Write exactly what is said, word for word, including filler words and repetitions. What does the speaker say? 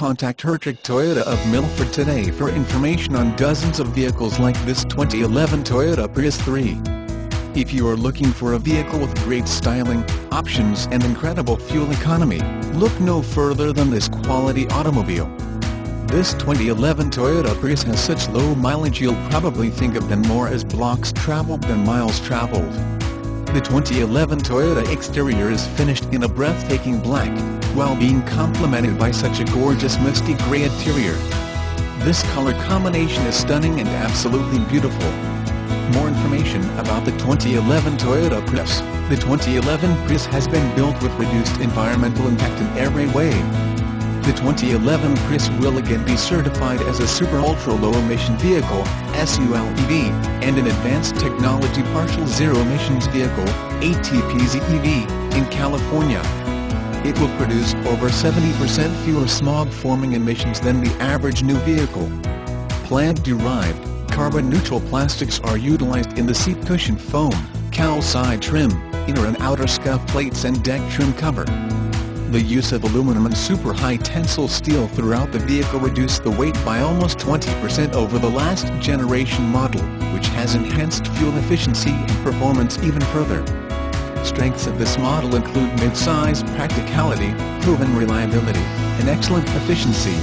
Contact Hertrich Toyota of Milford today for information on dozens of vehicles like this twenty eleven Toyota Prius three. If you are looking for a vehicle with great styling, options and incredible fuel economy, look no further than this quality automobile. This twenty eleven Toyota Prius has such low mileage you'll probably think of them more as blocks traveled than miles traveled. The twenty eleven Toyota exterior is finished in a breathtaking black, while being complemented by such a gorgeous misty gray interior. This color combination is stunning and absolutely beautiful. More information about the twenty eleven Toyota Prius. The twenty eleven Prius has been built with reduced environmental impact in every way. The twenty eleven Prius will again be certified as a Super Ultra Low Emission Vehicle, S U L E V, and an Advanced Technology Partial Zero Emissions Vehicle, A T P Z E V, in California. It will produce over seventy percent fewer smog-forming emissions than the average new vehicle. Plant-derived, carbon-neutral plastics are utilized in the seat cushion foam, cowl side trim, inner and outer scuff plates and deck trim cover. The use of aluminum and super high tensile steel throughout the vehicle reduced the weight by almost twenty percent over the last generation model, which has enhanced fuel efficiency and performance even further. Strengths of this model include mid-size practicality, proven reliability, and excellent efficiency.